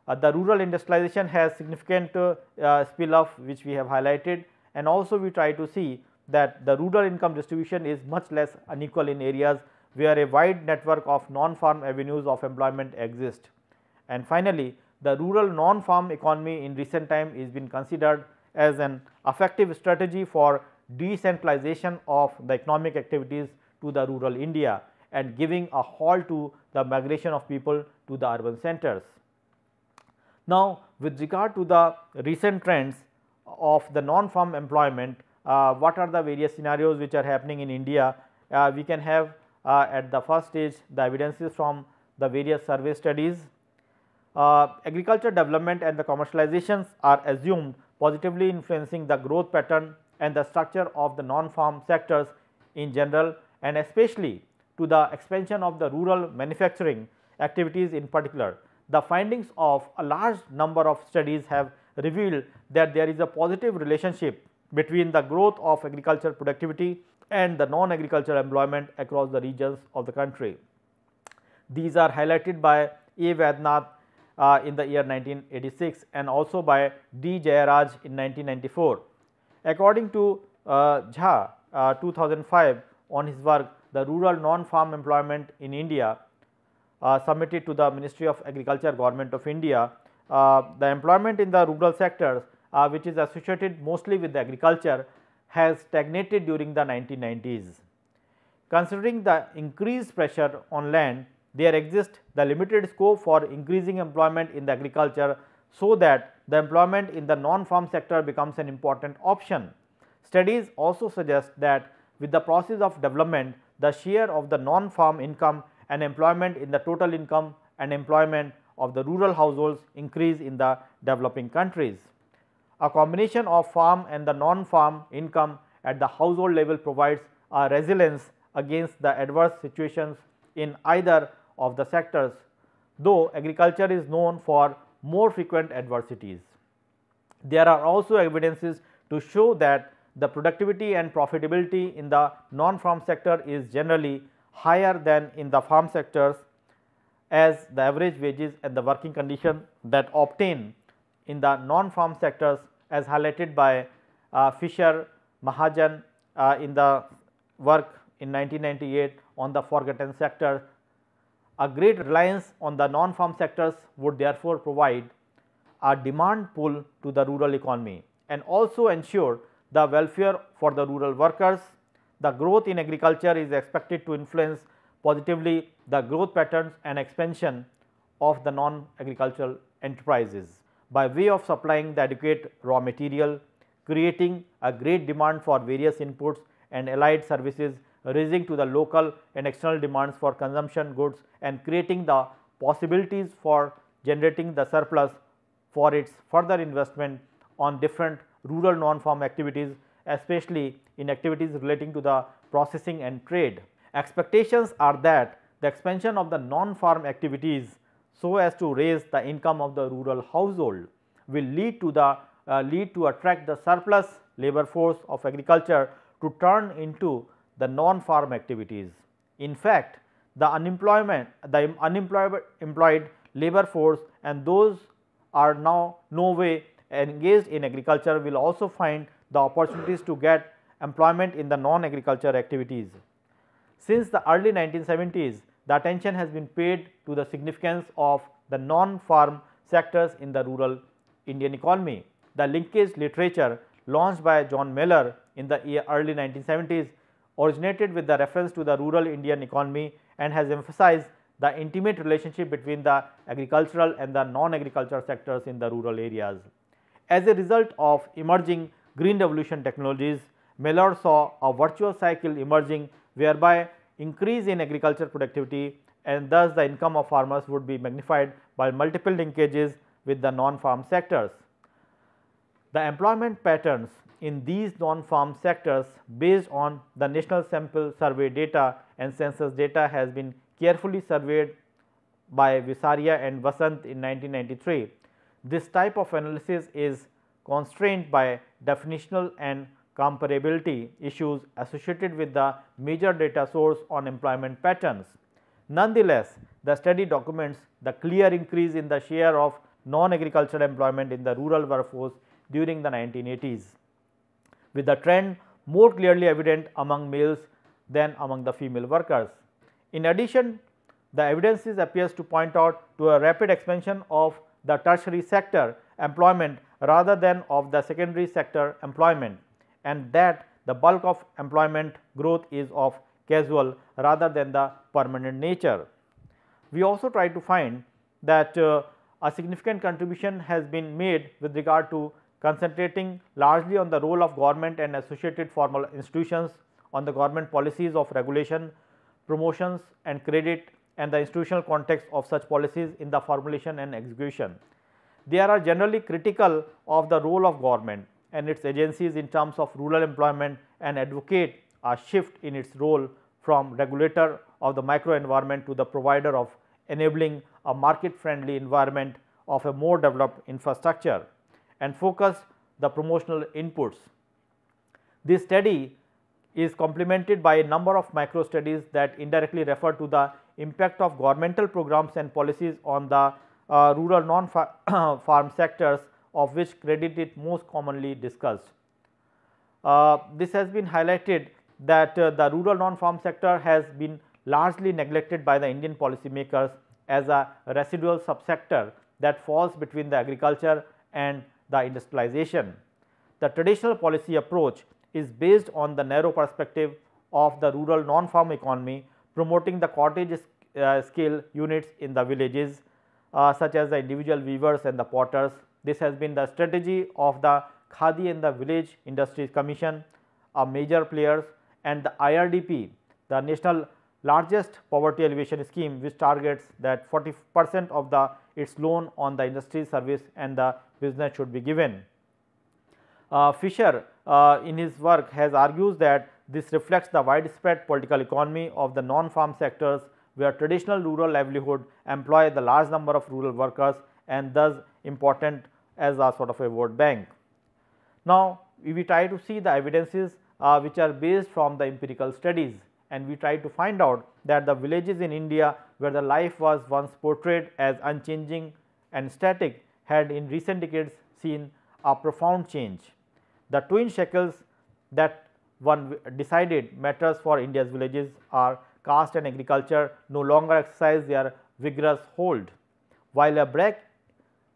Uh, the rural industrialization has significant uh, uh, spill off, which we have highlighted, and also we try to see that the rural income distribution is much less unequal in areas where a wide network of non-farm avenues of employment exist. And finally, the rural non-farm economy in recent time is been considered as an effective strategy for decentralization of the economic activities to the rural India and giving a halt to the migration of people to the urban centers. Now, with regard to the recent trends of the non-farm employment, uh, what are the various scenarios which are happening in India? Uh, we can have uh, at the first stage the evidences from the various survey studies. Uh, agriculture development and the commercializations are assumed positively influencing the growth pattern and the structure of the non-farm sectors in general, and especially to the expansion of the rural manufacturing activities in particular. The findings of a large number of studies have revealed that there is a positive relationship between the growth of agricultural productivity and the non-agricultural employment across the regions of the country. These are highlighted by A. Vaidnath uh, in the year nineteen eighty-six and also by D. Jayaraj in nineteen ninety-four. According to uh, Jha uh, two thousand five on his work, The Rural Non-Farm Employment in India, uh, submitted to the Ministry of Agriculture, Government of India. Uh, the employment in the rural sectors, uh, which is associated mostly with agriculture, has stagnated during the nineteen nineties. Considering the increased pressure on land, there exists the limited scope for increasing employment in the agriculture, so that the employment in the non-farm sector becomes an important option. Studies also suggest that with the process of development, the share of the non-farm income and employment in the total income and employment of the rural households increase in the developing countries. A combination of farm and the non-farm income at the household level provides a resilience against the adverse situations in either of the sectors, though agriculture is known for more frequent adversities. There are also evidences to show that the productivity and profitability in the non-farm sector is generally higher than in the farm sectors, as the average wages and the working conditions that obtain in the non-farm sectors, as highlighted by uh, Fisher Mahajan uh, in the work in nineteen ninety-eight on the forgotten sector. A great reliance on the non-farm sectors would therefore provide a demand pull to the rural economy and also ensure the welfare for the rural workers. The growth in agriculture is expected to influence positively the growth patterns and expansion of the non-agricultural enterprises by way of supplying the adequate raw material, creating a great demand for various inputs and allied services, raising to the local and external demands for consumption goods and creating the possibilities for generating the surplus for its further investment on different rural non-farm activities, especially in activities relating to the processing and trade. Expectations are that the expansion of the non-farm activities so as to raise the income of the rural household will lead to the uh, lead to attract the surplus labor force of agriculture to turn into the non-farm activities. In fact, the unemployment, the unemployed employed labor force and those are now no way engaged in agriculture will also find the opportunities to get employment in the non-agriculture activities. Since the early nineteen seventies, the attention has been paid to the significance of the non-farm sectors in the rural Indian economy. The linkage literature launched by John Mellor in the early nineteen seventies originated with the reference to the rural Indian economy and has emphasized the intimate relationship between the agricultural and the non-agricultural sectors in the rural areas. As a result of emerging green revolution technologies, Mellor saw a virtuous cycle emerging whereby increase in agriculture productivity and thus the income of farmers would be magnified by multiple linkages with the non-farm sectors. The employment patterns in these non-farm sectors based on the national sample survey data and census data has been carefully surveyed by Visaria and Basant in nineteen ninety-three. This type of analysis is constrained by definitional and comparability issues associated with the major data source on employment patterns. Nonetheless, the study documents the clear increase in the share of non-agricultural employment in the rural workforce during the nineteen eighties, with the trend more clearly evident among males than among the female workers. In addition, the evidence appears to point out to a rapid expansion of the tertiary sector employment rather than of the secondary sector employment, and that the bulk of employment growth is of casual rather than the permanent nature. We also try to find that uh, a significant contribution has been made with regard to concentrating largely on the role of government and associated formal institutions, on the government policies of regulation, promotions and credit, and the institutional context of such policies in the formulation and execution. They are generally critical of the role of government and its agencies in terms of rural employment and advocate a shift in its role from regulator of the micro environment to the provider of enabling a market friendly environment of a more developed infrastructure and focus the promotional inputs. This study is complemented by a number of micro studies that indirectly refer to the impact of governmental programs and policies on the uh, rural non-farm sectors, of which credit is most commonly discussed. Uh, this has been highlighted that uh, the rural non-farm sector has been largely neglected by the Indian policymakers as a residual subsector that falls between the agriculture and the industrialization. The traditional policy approach is based on the narrow perspective of the rural non-farm economy, promoting the cottage uh, scale units in the villages uh, such as the individual weavers and the potters. This has been the strategy of the Khadi and the Village Industries Commission, a major players, and the I R D P, the national largest poverty elevation scheme, which targets that forty percent of the its loan on the industry service and the business should be given. Uh, Fisher uh, in his work has argues that this reflects the widespread political economy of the non-farm sectors, where traditional rural livelihood employ the large number of rural workers and thus important as a sort of a World Bank. Now, we try to see the evidences uh, which are based from the empirical studies, and we try to find out that the villages in India, where the life was once portrayed as unchanging and static, had in recent decades seen a profound change. The twin shekels that one decided matters for India's villages are caste and agriculture no longer exercise their vigorous hold, while a break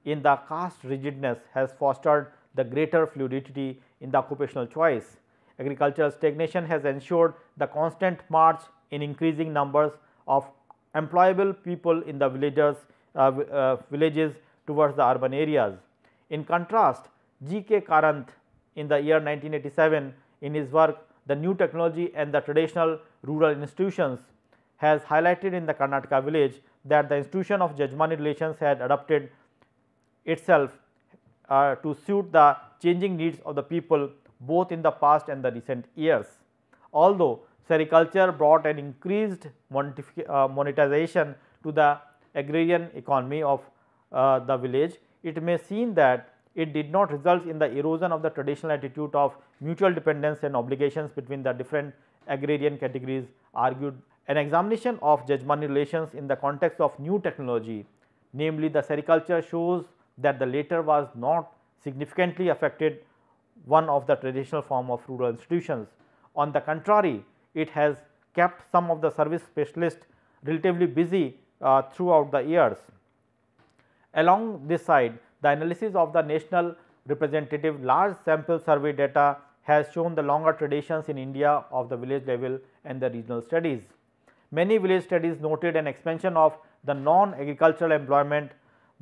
in the caste rigidness has fostered the greater fluidity in the occupational choice. Agricultural stagnation has ensured the constant march in increasing numbers of employable people in the villagers, uh, uh, villages towards the urban areas. In contrast, G K Chadda in the year nineteen eighty-seven, in his work The New Technology and the Traditional Rural Institutions, has highlighted in the Karnataka village that the institution of Jajmani relations had adapted itself uh, to suit the changing needs of the people both in the past and the recent years. Although sericulture brought an increased uh, monetization to the agrarian economy of uh, the village, it may seem that it did not result in the erosion of the traditional attitude of mutual dependence and obligations between the different agrarian categories, argued an examination of Jajmani relations in the context of new technology, namely the sericulture, shows that the latter was not significantly affected one of the traditional form of rural institutions. On the contrary, it has kept some of the service specialists relatively busy uh, throughout the years. Along this side, the analysis of the national representative large sample survey data has shown the longer traditions in India of the village level and the regional studies. Many village studies noted an expansion of the non-agricultural employment.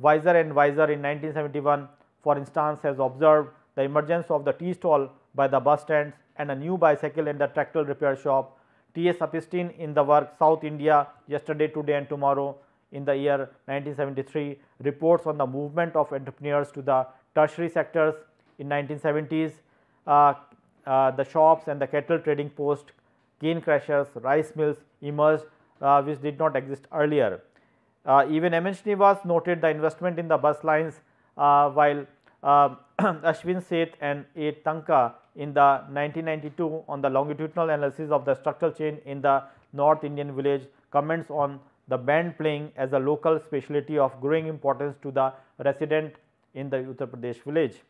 Weiser and Weiser in nineteen seventy-one, for instance, has observed the emergence of the tea stall by the bus stands and a new bicycle and the tractor repair shop. T S Apistin in the work South India, Yesterday, Today and Tomorrow in the year nineteen seventy-three, reports on the movement of entrepreneurs to the tertiary sectors in nineteen seventies, uh, uh, the shops and the cattle trading post, cane crushers, rice mills emerged uh, which did not exist earlier. Uh, even M N Srinivas noted the investment in the bus lines, uh, while Uh, Ashwin Seth and A Tanka in the nineteen ninety-two on the longitudinal analysis of the structural change in the North Indian village comments on the band playing as a local speciality of growing importance to the resident in the Uttar Pradesh village.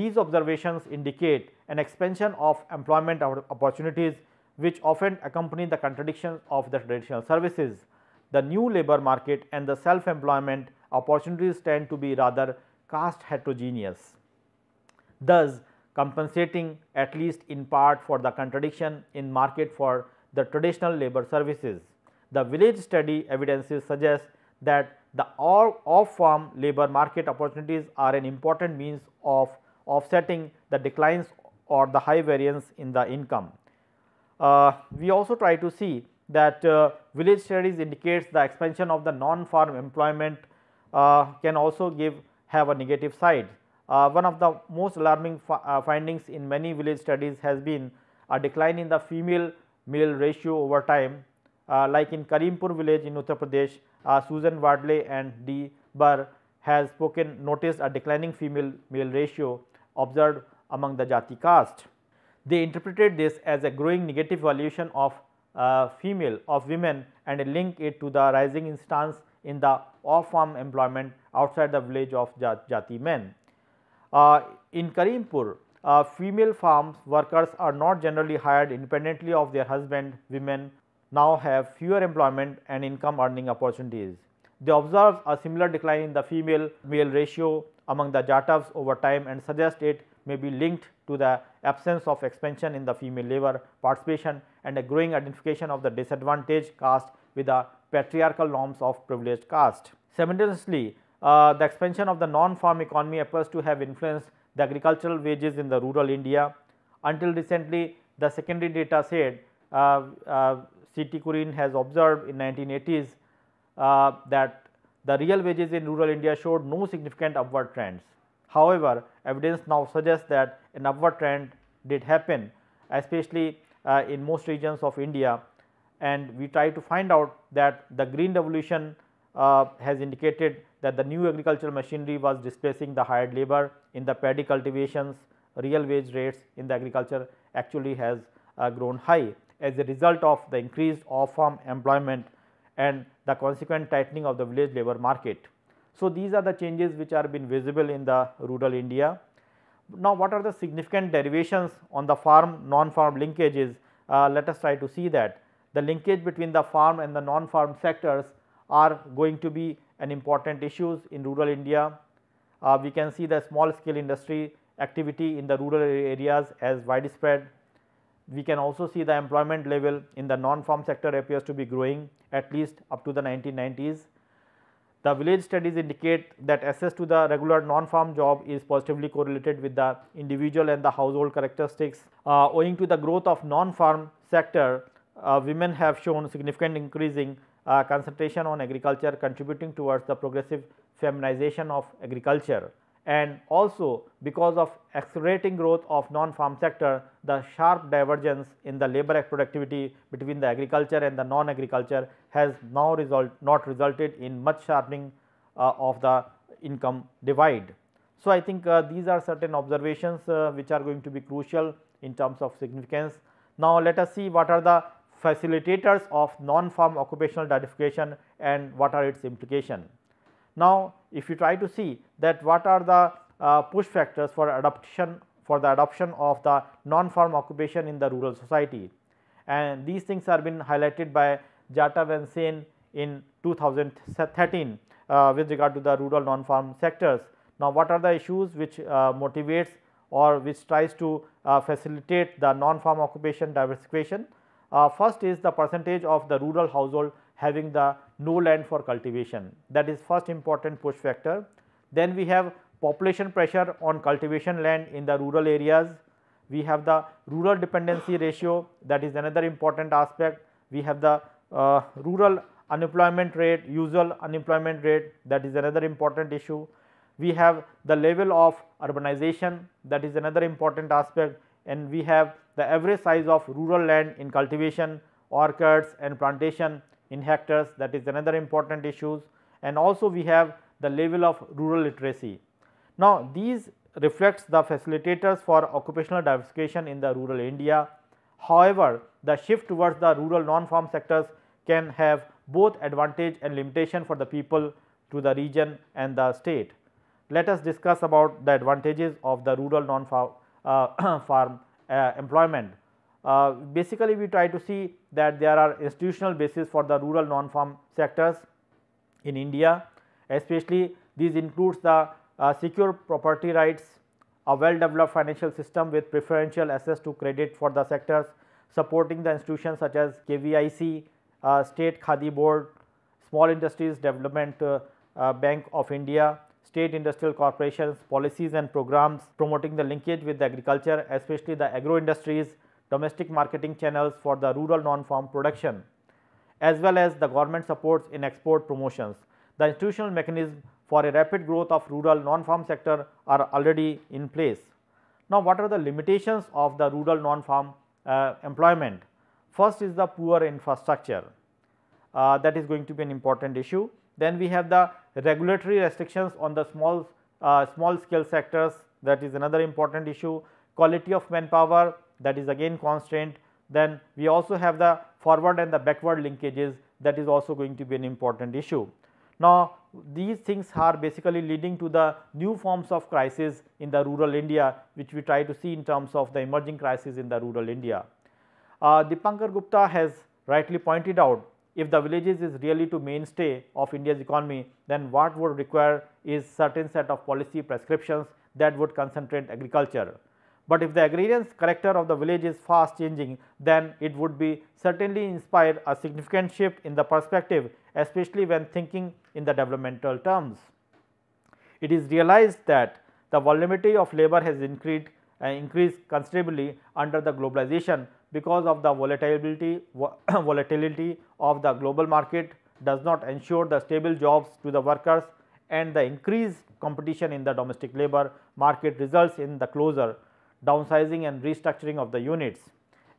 These observations indicate an expansion of employment opportunities which often accompany the contradictions of the traditional services. The new labour market and the self-employment opportunities tend to be rather caste heterogeneous, thus compensating at least in part for the contradiction in market for the traditional labor services. The village study evidences suggest that the off-farm labor market opportunities are an important means of offsetting the declines or the high variance in the income. Uh, we also try to see that uh, village studies indicates the expansion of the non-farm employment uh, can also give have a negative side. Uh, one of the most alarming uh, findings in many village studies has been a decline in the female male ratio over time, uh, like in Karimpur village in Uttar Pradesh, uh, Susan Wadley and D Burr has spoken noticed a declining female male ratio observed among the Jati caste. They interpreted this as a growing negative valuation of uh, female of women and link it to the rising instance in the off-farm employment outside the village of Jati men. Uh, in Karimpur, uh, female farm workers are not generally hired independently of their husband. Women now have fewer employment and income earning opportunities. They observed a similar decline in the female-male ratio among the Jatavs over time and suggest it may be linked to the absence of expansion in the female labor participation and a growing identification of the disadvantaged caste with the patriarchal norms of privileged caste. Simultaneously, uh, the expansion of the non-farm economy appears to have influenced the agricultural wages in the rural India. Until recently, the secondary data said uh, uh, C T Kurin has observed in nineteen eighties uh, that the real wages in rural India showed no significant upward trends. However, evidence now suggests that an upward trend did happen, especially uh, in most regions of India, and we try to find out that the green revolution uh, has indicated that the new agricultural machinery was displacing the hired labor in the paddy cultivations. Real wage rates in the agriculture actually has uh, grown high as a result of the increased off-farm employment and the consequent tightening of the village labor market. So, these are the changes which are been visible in the rural India. Now, what are the significant derivations on the farm non-farm linkages? Uh, let us try to see that. The linkage between the farm and the non-farm sectors are going to be an important issues in rural India. Uh, we can see the small scale industry activity in the rural areas as widespread. We can also see the employment level in the non-farm sector appears to be growing at least up to the nineteen nineties. The village studies indicate that access to the regular non-farm job is positively correlated with the individual and the household characteristics. Uh, owing to the growth of non-farm sector, uh, women have shown significant increasing uh, concentration on agriculture, contributing towards the progressive feminization of agriculture. And also because of accelerating growth of non-farm sector, the sharp divergence in the labor productivity between the agriculture and the non-agriculture has now result not resulted in much sharpening uh, of the income divide. So, I think uh, these are certain observations uh, which are going to be crucial in terms of significance. Now, let us see what are the facilitators of non-farm occupational stratification and what are its implications. Now, if you try to see that what are the uh, push factors for adoption for the adoption of the non-farm occupation in the rural society, and these things are been highlighted by Jatav and Sen in two thousand thirteen uh, with regard to the rural non-farm sectors. Now, what are the issues which uh, motivates or which tries to uh, facilitate the non-farm occupation diversification? Uh, first is the percentage of the rural household having the no land for cultivation, that is first important push factor. Then we have population pressure on cultivation land in the rural areas. We have the rural dependency ratio, that is another important aspect. We have the uh, rural unemployment rate, usual unemployment rate, that is another important issue. We have the level of urbanization, that is another important aspect, and we have the average size of rural land in cultivation, orchards and plantation in hectares, that is another important issues, and also we have the level of rural literacy. Now, these reflects the facilitators for occupational diversification in the rural India. However, the shift towards the rural non-farm sectors can have both advantage and limitation for the people to the region and the state. Let us discuss about the advantages of the rural non-farm uh, farm uh, employment. Uh, basically, we try to see that there are institutional basis for the rural non-farm sectors in India, especially these includes the uh, secure property rights, a well developed financial system with preferential access to credit for the sectors, supporting the institutions such as K V I C, uh, State Khadi Board, Small Industries Development uh, uh, Bank of India, state industrial corporations, policies and programs promoting the linkage with the agriculture, especially the agro industries, domestic marketing channels for the rural non-farm production, as well as the government supports in export promotions. The institutional mechanism for a rapid growth of rural non-farm sector are already in place. Now, what are the limitations of the rural non-farm uh, employment? First is the poor infrastructure, uh, that is going to be an important issue. Then we have the regulatory restrictions on the small, uh, small scale sectors, that is another important issue. Quality of manpower, that is again constraint. Then we also have the forward and the backward linkages, that is also going to be an important issue. Now, these things are basically leading to the new forms of crisis in the rural India, which we try to see in terms of the emerging crisis in the rural India. Uh, Dipankar Gupta has rightly pointed out if the villages is really to mainstay of India's economy, then what would require is certain set of policy prescriptions that would concentrate agriculture. But if the agrarian character of the village is fast changing, then it would be certainly inspire a significant shift in the perspective, especially when thinking in the developmental terms. It is realized that the volubility of labor has increased, uh, increased considerably under the globalization because of the volatility, volatility of the global market does not ensure the stable jobs to the workers, and the increased competition in the domestic labor market results in the closure, downsizing and restructuring of the units.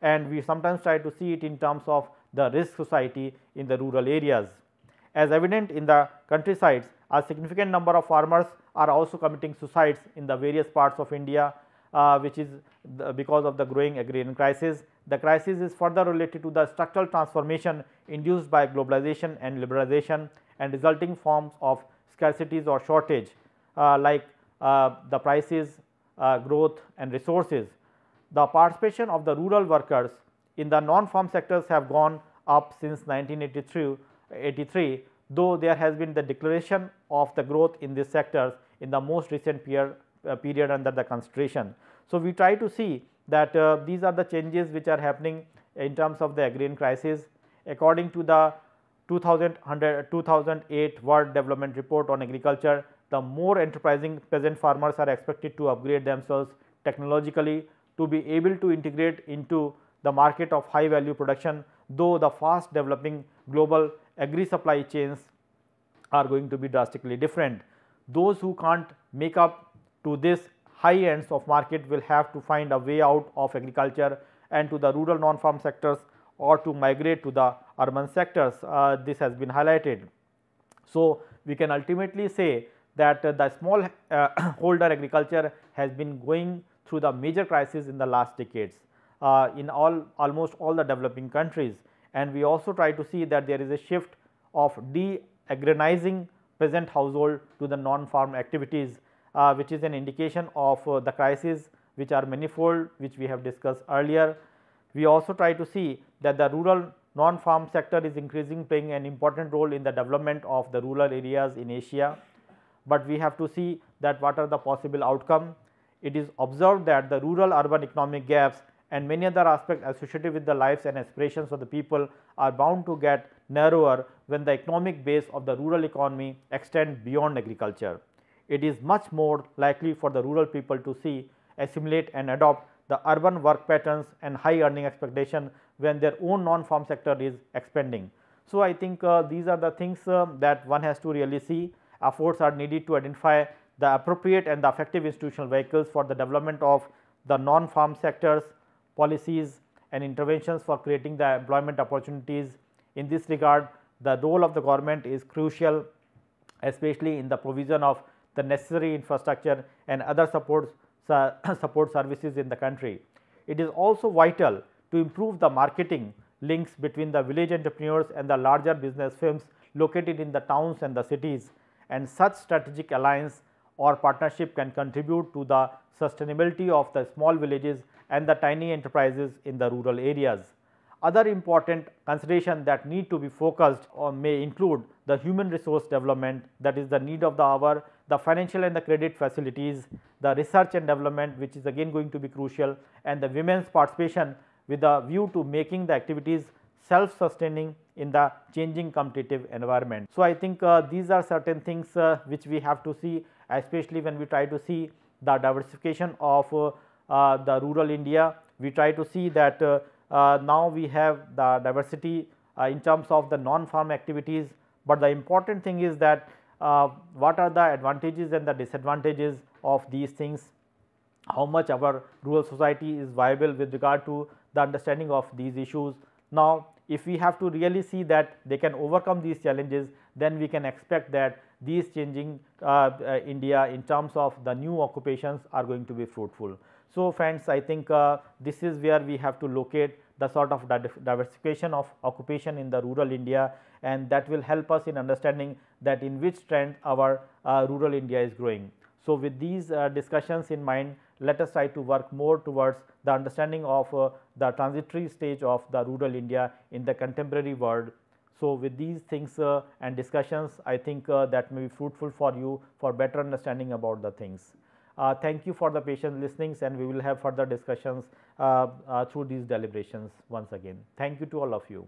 And we sometimes try to see it in terms of the risk society in the rural areas. As evident in the countrysides, a significant number of farmers are also committing suicides in the various parts of India, uh, which is the, because of the growing agrarian crisis. The crisis is further related to the structural transformation induced by globalization and liberalization and resulting forms of scarcities or shortage, uh, like uh, the prices, uh, growth and resources. The participation of the rural workers in the non-farm sectors have gone up since nineteen eighty-three, though there has been the declaration of the growth in these sectors in the most recent peer, uh, period under the consideration. So, we try to see that uh, these are the changes which are happening in terms of the agrarian crisis. According to the two thousand eight World Development Report on Agriculture, the more enterprising peasant farmers are expected to upgrade themselves technologically to be able to integrate into the market of high value production, though the fast developing global agri supply chains are going to be drastically different. Those who can't make up to this high ends of market will have to find a way out of agriculture and to the rural non-farm sectors or to migrate to the urban sectors. Uh, this has been highlighted. So, we can ultimately say that uh, the small uh, holder agriculture has been going through the major crisis in the last decades uh, in all almost all the developing countries. And we also try to see that there is a shift of de-agronizing peasant household to the non-farm activities, uh, which is an indication of uh, the crises which are manifold, which we have discussed earlier. We also try to see that the rural non-farm sector is increasing, playing an important role in the development of the rural areas in Asia, but we have to see that what are the possible outcome. It is observed that the rural urban economic gaps and many other aspects associated with the lives and aspirations of the people are bound to get narrower when the economic base of the rural economy extends beyond agriculture. It is much more likely for the rural people to see, assimilate and adopt the urban work patterns and high earning expectation when their own non-farm sector is expanding. So, I think uh, these are the things uh, that one has to really see. Efforts are needed to identify the appropriate and the effective institutional vehicles for the development of the non-farm sectors, policies and interventions for creating the employment opportunities. In this regard, the role of the government is crucial, especially in the provision of the necessary infrastructure and other supports support services in the country. It is also vital to improve the marketing links between the village entrepreneurs and the larger business firms located in the towns and the cities, and such strategic alliance or partnership can contribute to the sustainability of the small villages and the tiny enterprises in the rural areas. Other important considerations that need to be focused on may include the human resource development, that is the need of the hour, the financial and the credit facilities, the research and development, which is again going to be crucial, and the women's participation with a view to making the activities self-sustaining in the changing competitive environment. So, I think uh, these are certain things uh, which we have to see, especially when we try to see the diversification of uh, uh, the rural India. We try to see that uh, uh, now we have the diversity uh, in terms of the non-farm activities, but the important thing is that uh, what are the advantages and the disadvantages of these things, how much our rural society is viable with regard to the understanding of these issues. Now, if we have to really see that they can overcome these challenges, then we can expect that these changing uh, uh, India in terms of the new occupations are going to be fruitful. So, friends, I think uh, this is where we have to locate the sort of diversification of occupation in the rural India, and that will help us in understanding that in which trend our uh, rural India is growing. So, with these uh, discussions in mind, let us try to work more towards the understanding of uh, the transitory stage of the rural India in the contemporary world. So, with these things uh, and discussions, I think uh, that may be fruitful for you for better understanding about the things. Uh, thank you for the patient listenings, and we will have further discussions uh, uh, through these deliberations once again. Thank you to all of you.